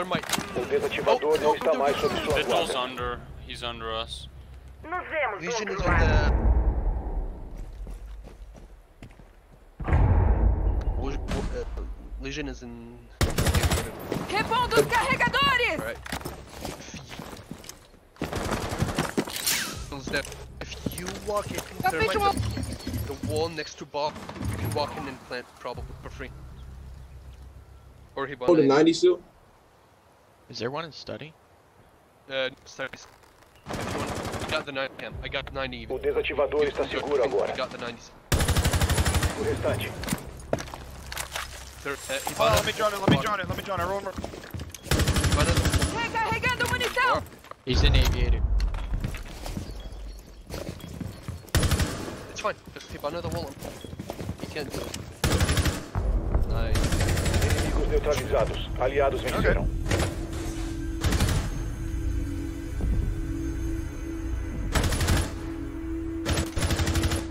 Thermite. Oh, no. Little's under. He's under us. Vision is on the... Legion is in... Repondo os carregadores! Right. If you walk in Thermite, the wall next to Bob, you can walk in and plant probably for free. Or Hibana. Oh, the 90 still? Is there one in study? Studies. I got the 90 cam. I got 90 even. O desativador está seguro agora. I got the 90s. O restante. Oh, let me join it. Rover. Recarregando munição. He's in aviator. It's fine. Just keep under the wall. He can't do it. Nice. Inimigos neutralizados. Aliados venceram.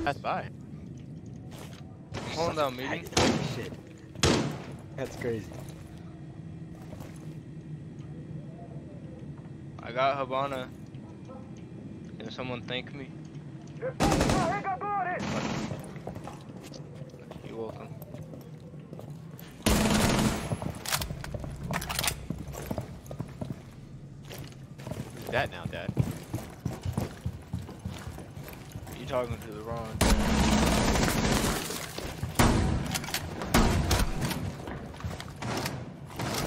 That's fine. Hold on, meeting. Shit. That's crazy. I got Hibana. Can someone thank me? You're welcome. Who's that now, Dad? You're talking to the wrong.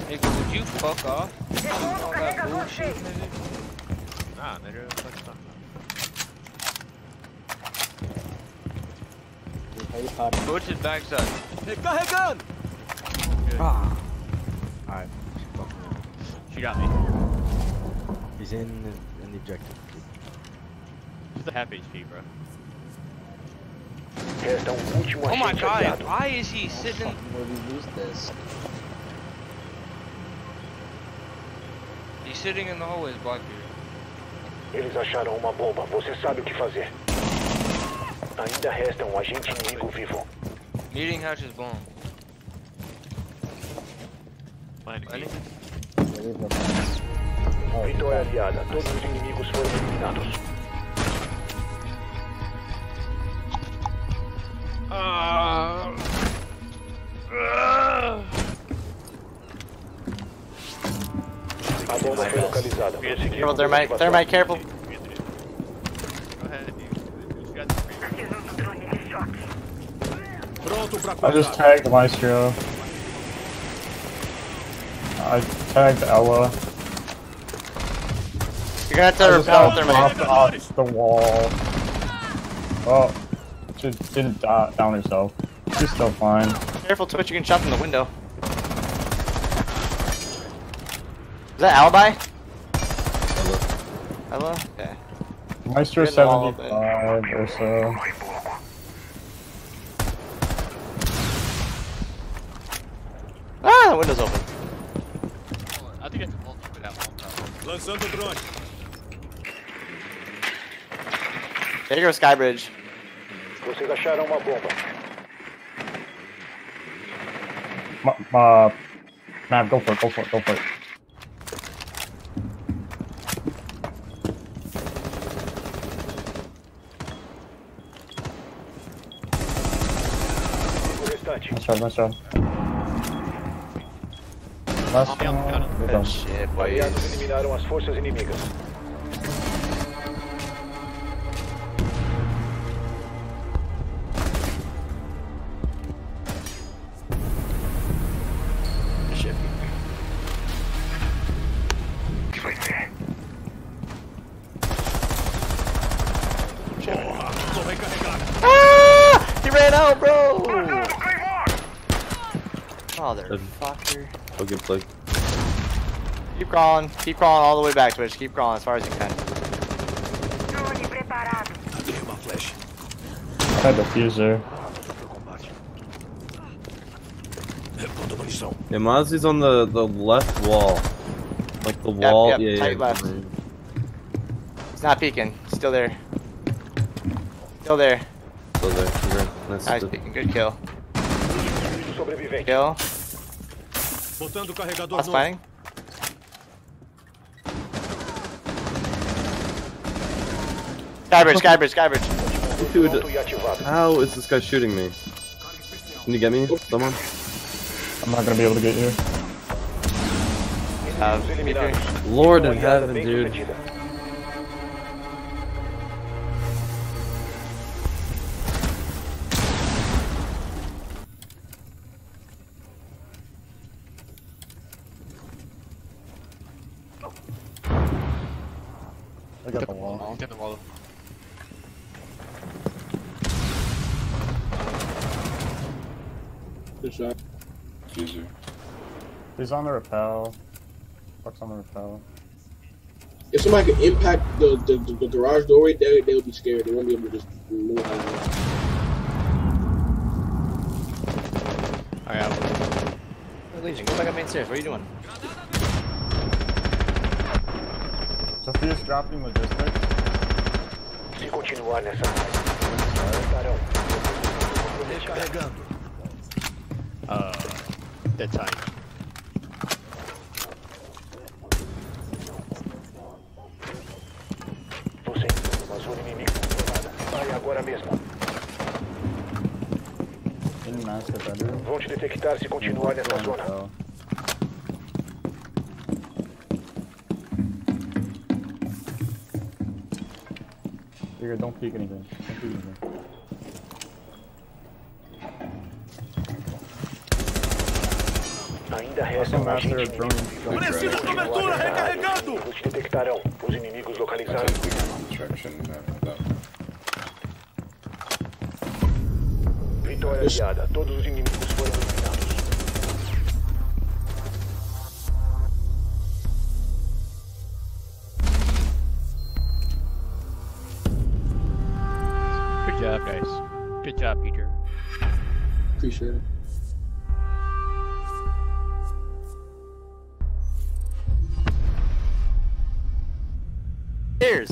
Nigga, would you fuck off? All that bullshit, nigga? Nah, nigga, fuck off. Go to his backside. Recarregando! Ah. Alright, she fucked me. She got me. He's in the objective. Who's the half HP, bro? Oh my god, why is he sitting? How can we lose this? He's sitting in the hallways, Blackbeard. Eles acharam uma bomba. Você sabe o que fazer. Ainda resta agente inimigo vivo. Meeting hatch is bomb. Vitória aliada. Todos os inimigos foram eliminados. Careful, Thermite, careful. I just tagged Maestro. I tagged Ella. You're gonna have to repel Thermite. Off the wall. Oh, she didn't down herself. She's still fine. Careful, Twitch, you can shot from the window. Is that Alibi? Hello? Okay. Maestro 75 or so. Ah, the window's open. Hold on. I think I can hold it without one. There you go, Skybridge. Vocês acharam uma bomba. Nah, go for it. Nice job. Last one. We're done. Shit, boys. Shit. Ah! He ran out, bro! Motherfucker. I'll get played. Keep crawling all the way back, Twitch. Keep crawling as far as you can. I had a fuser. Yeah, Mozzie's on the left wall. Like the wall. Yep, tight left. He's not peeking. Still there. Nice peeking. Good kill. Kill. That's fine. Skybridge. Dude, how is this guy shooting me? Can you get me? Someone? I'm not gonna be able to get you. Lord in heaven, dude. I got the wall. Get the wall. Good shot. Easier. He's on the rappel. Fuck's on the rappel. If somebody could impact the garage door right there, they would be scared. They won't be able to just move out of there. Alright, I'm Legion, go back up main stairs. What are you doing? Sophia's dropping logistics. Dead time. In master bedroom. Vão te detectar se continuar nessa zona. Yeager, don't peek anything. Don't peek anything. Ainda resta um agente inimigo. Preciso cobertura, recarregando! Os detectarão. Os inimigos localizados. Vitória aliada. Todos os inimigos foram eliminados. Good job, guys. Good job, Peter. Appreciate it. Stairs!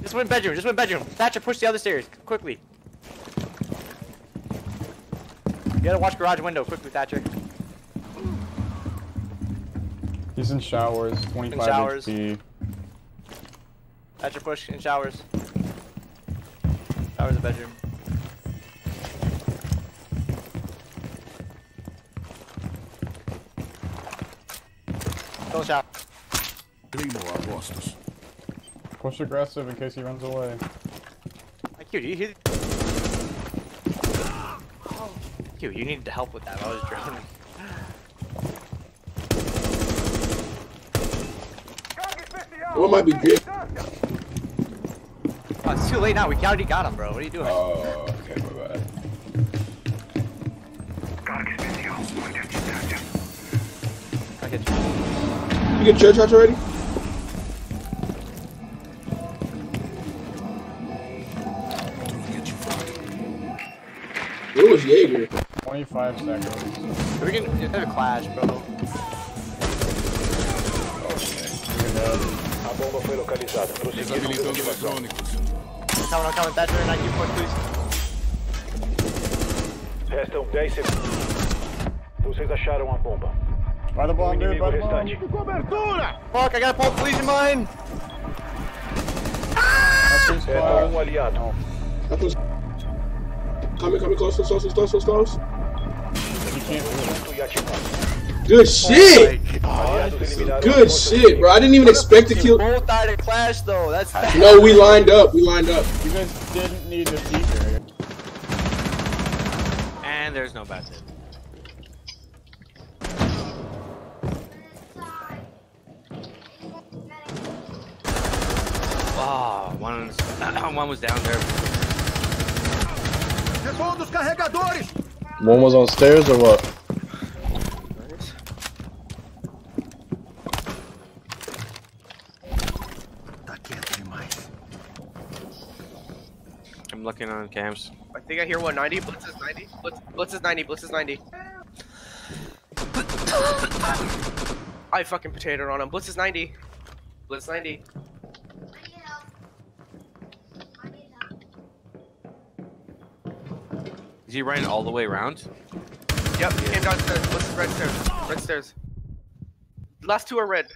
Just went bedroom, Thatcher, push the other stairs, quickly. You gotta watch garage window, quickly, Thatcher. He's in showers, 25 in showers. HP. Thatcher, push, in showers. That was a bedroom. Still shot. Three more, I've lost us. Push aggressive in case he runs away. Q, do you hear? Q, you needed help with that. I was drowning. What might be good? Oh, it's too late now, we already got him, bro. What are you doing? Oh, okay, my bad. I get you. You get your charge already? Where was Yeager? 25 seconds. We can have a clash, bro. A bomba foi localizada. Desabilitou os eletrônicos. Calma, calma, Thatcher, I keep push, please. Restam 10 segundos. Vocês acharam a bomba. Vai da bomba, dude, vai da bomba. Cobertura! Fuck, I gotta pull the police in mine! Restam aliado. Coming close. Good shit! Good shit, bro. I didn't even expect to kill. Both died in clash, though. That's bad. No, we lined up. You guys didn't need the Yeager. And there's no bad hit. Oh, one was down there. One was on stairs or what? Looking on cams. I think I hear 190. Blitz is 90. Blitz is 90. I fucking potatoed on him. Blitz is 90. Is he running all the way around? Yep, he came downstairs. Blitz is red stairs. Last two are red.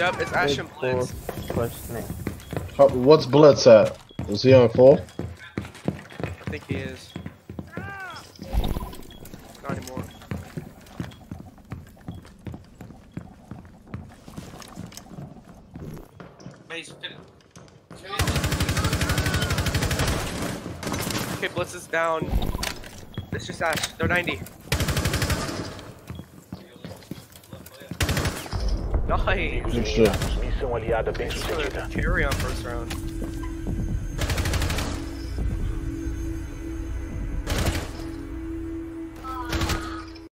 Yep, it's Ash and Blitz. What's Blitz at? Is he on 4? I think he is. Not anymore. Okay, Blitz is down. It's just Ash. They're 90. Nice. Carry on first round.